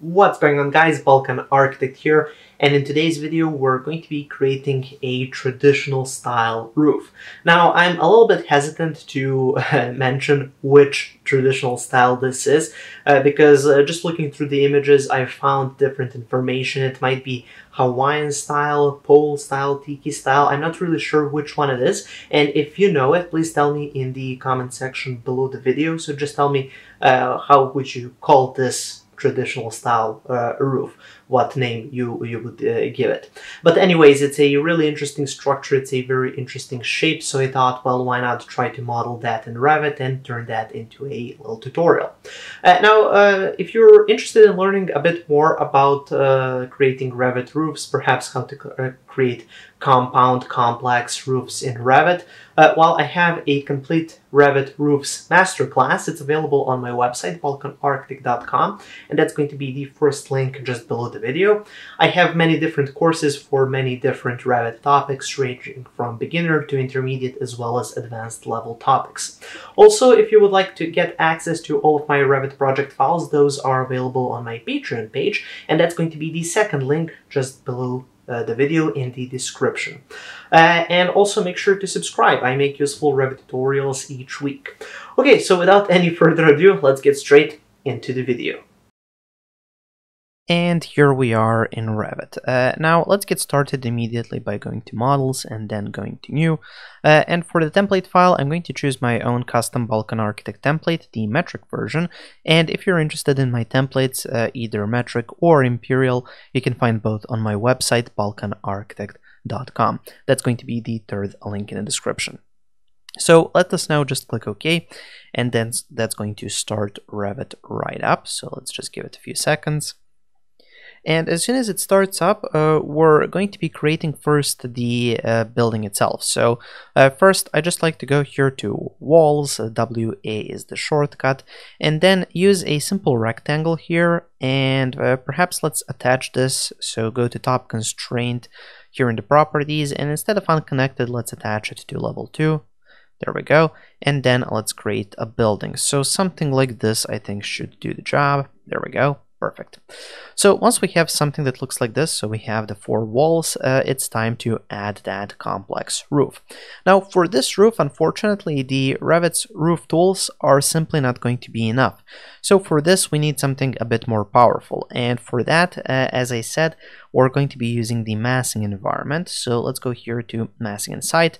What's going on, guys? Balkan Architect here, and in today's video we're going to be creating a traditional style roof. Now, I'm a little bit hesitant to mention which traditional style this is because just looking through the images I found different information. It might be Hawaiian style, Pole style, Tiki style. I'm not really sure which one it is, and if you know it, please tell me in the comment section below the video. So just tell me how would you call this traditional style roof, what name you would give it. But anyways, it's a really interesting structure, it's a very interesting shape, so I thought, well, why not try to model that in Revit and turn that into a little tutorial. Now, if you're interested in learning a bit more about creating Revit roofs, perhaps how to create compound complex roofs in Revit, well, I have a complete Revit roofs masterclass. It's available on my website, BalkanArchitect.com, and that's going to be the first link just below the video. I have many different courses for many different Revit topics, ranging from beginner to intermediate as well as advanced level topics. Also, if you would like to get access to all of my Revit project files, those are available on my Patreon page, and that's going to be the second link just below the video in the description. And also make sure to subscribe. I make useful Revit tutorials each week. Okay, so without any further ado, let's get straight into the video. And here we are in Revit. Now let's get started immediately by going to Models and then going to New. And for the template file, I'm going to choose my own custom Balkan Architect template, the metric version. And if you're interested in my templates, either metric or imperial, you can find both on my website, BalkanArchitect.com. That's going to be the third link in the description. So let us now just click OK, and then that's going to start Revit right up. So let's just give it a few seconds. And as soon as it starts up, we're going to be creating first the building itself. So first, I just like to go here to Walls, WA is the shortcut, and then use a simple rectangle here, and perhaps let's attach this. So go to Top Constraint here in the Properties, and instead of Unconnected, let's attach it to Level 2. There we go. And then let's create a building. So something like this, I think, should do the job. There we go. Perfect. So once we have something that looks like this, so we have the four walls, it's time to add that complex roof. Now for this roof, unfortunately, the Revit's roof tools are simply not going to be enough. So for this, we need something a bit more powerful. And for that, as I said, we're going to be using the massing environment. So let's go here to massing and site.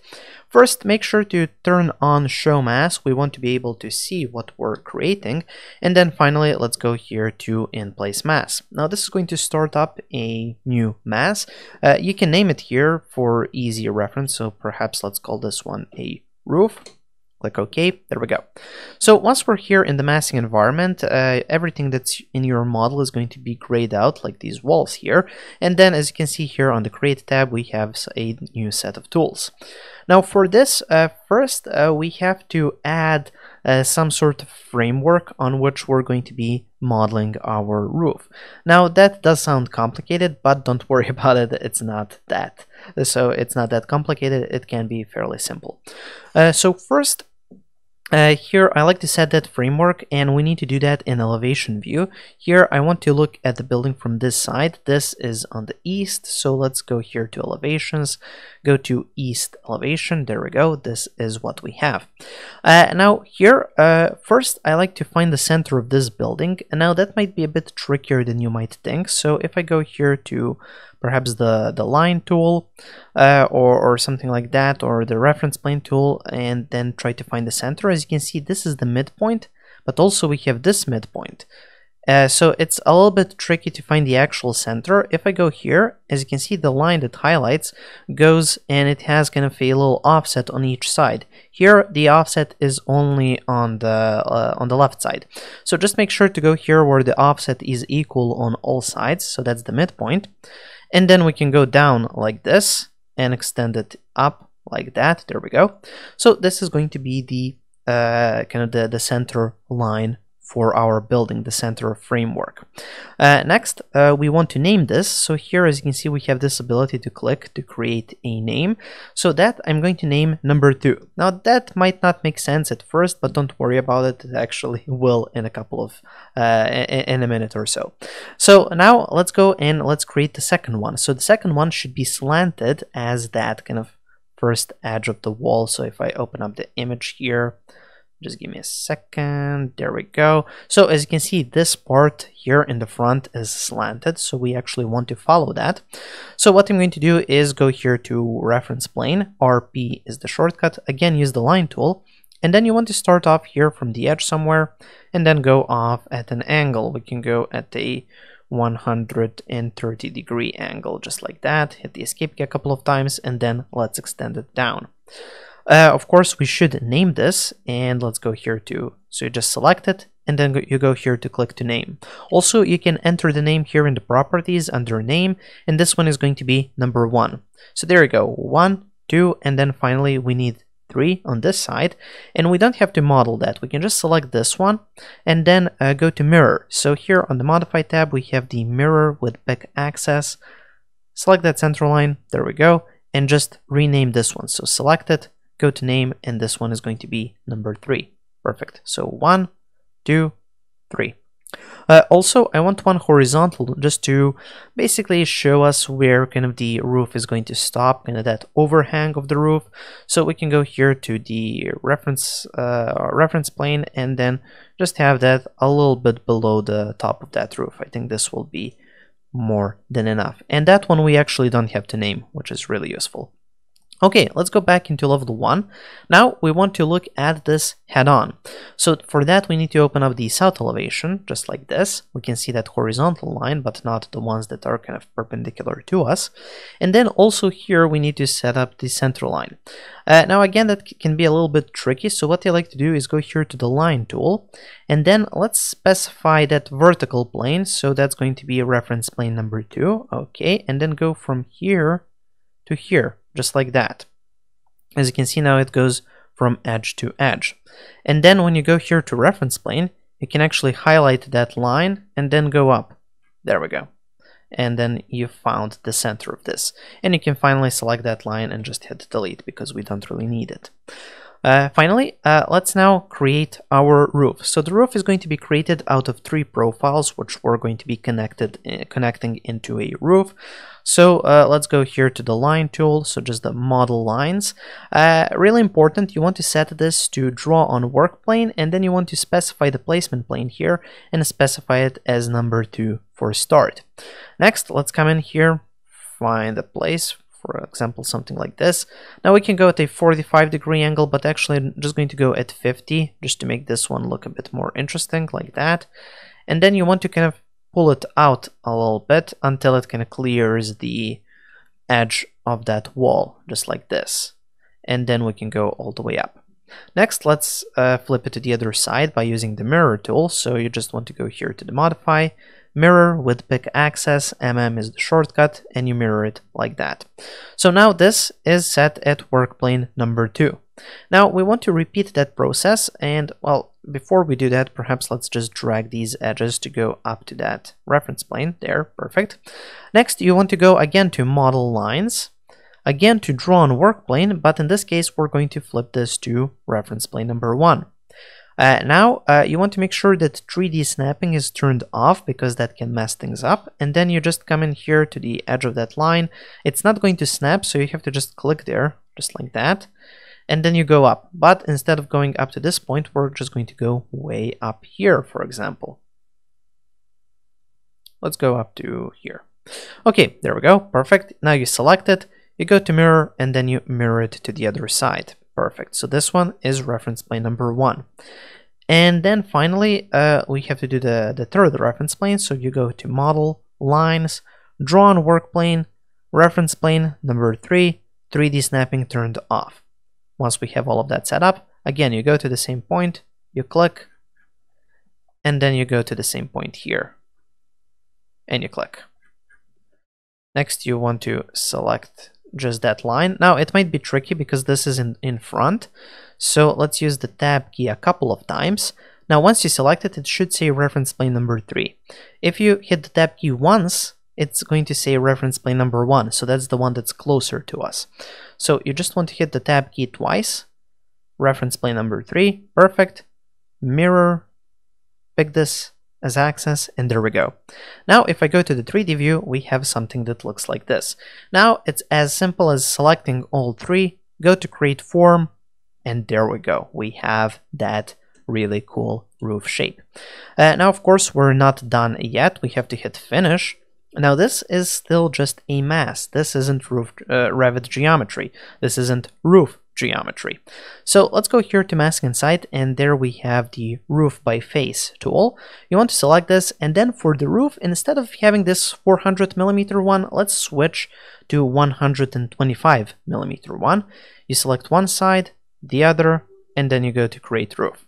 First, make sure to turn on show mass. We want to be able to see what we're creating. And then finally, let's go here to in place mass. Now this is going to start up a new mass. You can name it here for easy reference. So perhaps let's call this one a roof. Click OK. There we go. So once we're here in the massing environment, everything that's in your model is going to be grayed out like these walls here. And then as you can see here on the Create tab, we have a new set of tools. Now for this, first we have to add some sort of framework on which we're going to be modeling our roof. Now that does sound complicated, but don't worry about it, it's not that. So it's not that complicated, it can be fairly simple. So first, here I like to set that framework, and we need to do that in elevation view. Here I want to look at the building from this side. This is on the east, so let's go here to elevations, go to east elevation. There we go, this is what we have. Now here, first I like to find the center of this building. Now that might be a bit trickier than you might think, so if I go here to perhaps the line tool or something like that, or the reference plane tool, and then try to find the center. As you can see, this is the midpoint, but also we have this midpoint. So it's a little bit tricky to find the actual center. If I go here, as you can see, the line that highlights goes and it has kind of a little offset on each side. Here, the offset is only on the left side. So just make sure to go here where the offset is equal on all sides. So that's the midpoint. And then we can go down like this and extend it up like that. There we go. So this is going to be the kind of the center line for our building, the center of framework. Next, we want to name this. So here, as you can see, we have this ability to click to create a name. So that I'm going to name number 2. Now that might not make sense at first, but don't worry about it. It actually will in a couple of, in a minute or so. So now let's go and let's create the second one. So the second one should be slanted as that kind of first edge of the wall. So if I open up the image here, just give me a second, there we go. So as you can see, this part here in the front is slanted, so we actually want to follow that. So what I'm going to do is go here to reference plane, RP is the shortcut, again use the line tool, and then you want to start off here from the edge somewhere, and then go off at an angle. We can go at a 130-degree angle, just like that, hit the escape key a couple of times, and then let's extend it down. Of course, we should name this, and let's go here to, so you just select it, and then you go here to click to name. Also, you can enter the name here in the properties under name, and this one is going to be number 1. So there you go, 1, 2, and then finally we need 3 on this side, and we don't have to model that. We can just select this one, and then go to mirror. So here on the modify tab, we have the mirror with back access. Select that center line, there we go, and just rename this one. So select it, go to name, and this one is going to be number 3. Perfect. So 1, 2, 3. Also, I want one horizontal just to basically show us where kind of the roof is going to stop, kind of that overhang of the roof. So we can go here to the reference plane and then just have that a little bit below the top of that roof. I think this will be more than enough. And that one we actually don't have to name, which is really useful. Okay, let's go back into level 1. Now we want to look at this head-on. So for that, we need to open up the south elevation, just like this. We can see that horizontal line, but not the ones that are kind of perpendicular to us. And then also here, we need to set up the center line. Now again, that can be a little bit tricky. So what I like to do is go here to the line tool, and then let's specify that vertical plane. So that's going to be a reference plane number 2. Okay, and then go from here to here, just like that. As you can see now, it goes from edge to edge. And then when you go here to reference plane, you can actually highlight that line and then go up. There we go. And then you found the center of this. And you can finally select that line and just hit delete because we don't really need it. Finally, let's now create our roof. So the roof is going to be created out of 3 profiles, which we're going to be connecting into a roof. So let's go here to the line tool, so just the model lines. Really important, you want to set this to draw on work plane, and then you want to specify the placement plane here and specify it as number 2 for start. Next, let's come in here, find a place, for example, something like this. Now we can go at a 45-degree angle, but actually I'm just going to go at 50 just to make this one look a bit more interesting, like that. And then you want to kind of pull it out a little bit until it kind of clears the edge of that wall, just like this. And then we can go all the way up. Next, let's flip it to the other side by using the mirror tool. So you just want to go here to the modify, mirror with pick access, mm is the shortcut, and you mirror it like that. So now this is set at work plane number 2. Now we want to repeat that process, and well, before we do that, perhaps let's just drag these edges to go up to that reference plane. There, perfect. Next, you want to go again to model lines, again to draw on work plane, but in this case we're going to flip this to reference plane number 1. Now you want to make sure that 3D snapping is turned off because that can mess things up, and then you just come in here to the edge of that line. It's not going to snap, so you have to just click there, just like that, and then you go up. But instead of going up to this point, we're just going to go way up here, for example. Let's go up to here. Okay, there we go, perfect. Now you select it, you go to mirror, and then you mirror it to the other side. Perfect. So this one is reference plane number 1. And then finally, we have to do the third reference plane. So you go to model, lines, draw on work plane, reference plane number 3, 3D snapping turned off. Once we have all of that set up, again, you go to the same point, you click, and then you go to the same point here, and you click. Next, you want to select just that line. Now it might be tricky because this is in front, so let's use the tab key a couple of times Now once you select it, it should say reference plane number 3. If you hit the tab key once, it's going to say reference plane number 1, so that's the one that's closer to us. So you just want to hit the tab key twice, reference plane number 3, perfect, mirror, pick this as axis, and there we go. Now if I go to the 3D view, we have something that looks like this. Now it's as simple as selecting all three, go to create form, and there we go, we have that really cool roof shape. Now of course we're not done yet, we have to hit finish. Now this is still just a mass, this isn't roof Revit geometry, this isn't roof geometry. So let's go here to mask inside, and there we have the roof by face tool. You want to select this, and then for the roof, instead of having this 400mm one, let's switch to 125mm one. You select one side, the other, and then you go to create roof.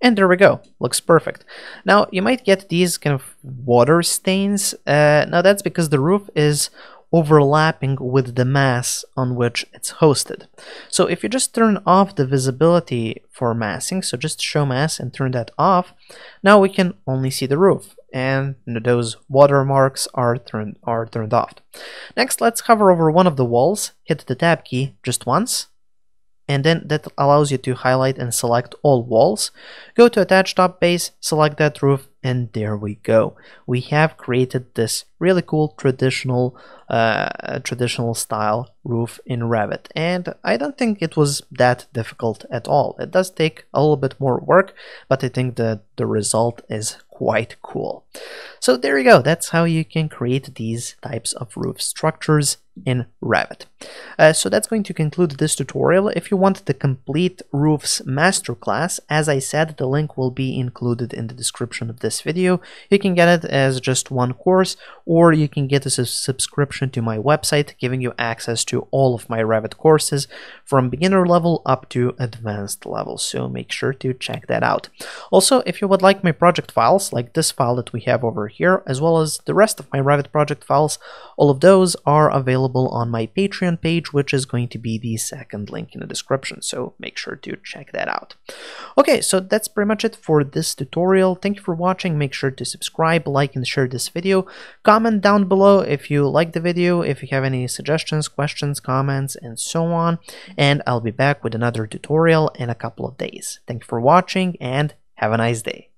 And there we go, looks perfect. Now you might get these kind of water stains. Now that's because the roof is overlapping with the mass on which it's hosted. So if you just turn off the visibility for massing, so just show mass and turn that off, now we can only see the roof, and those watermarks are turned off. Next, let's hover over one of the walls, hit the tab key just once, and then that allows you to highlight and select all walls. Go to attach top base, select that roof, and there we go. We have created this really cool traditional style roof in Revit. And I don't think it was that difficult at all. It does take a little bit more work, but I think that the result is quite cool. So there you go, that's how you can create these types of roof structures in Revit. So that's going to conclude this tutorial. If you want the complete roofs masterclass, as I said, the link will be included in the description of this video. You can get it as just one course, or you can get a subscription to my website, giving you access to all of my Revit courses from beginner level up to advanced level. So make sure to check that out. Also, if you would like my project files, like this file that we have over here, as well as the rest of my Revit project files, all of those are available on my Patreon page, which is going to be the second link in the description, so make sure to check that out. Okay, so that's pretty much it for this tutorial. Thank you for watching. Make sure to subscribe, like, and share this video. Comment down below if you like the video, if you have any suggestions, questions, comments, and so on, and I'll be back with another tutorial in a couple of days. Thank you for watching, and have a nice day.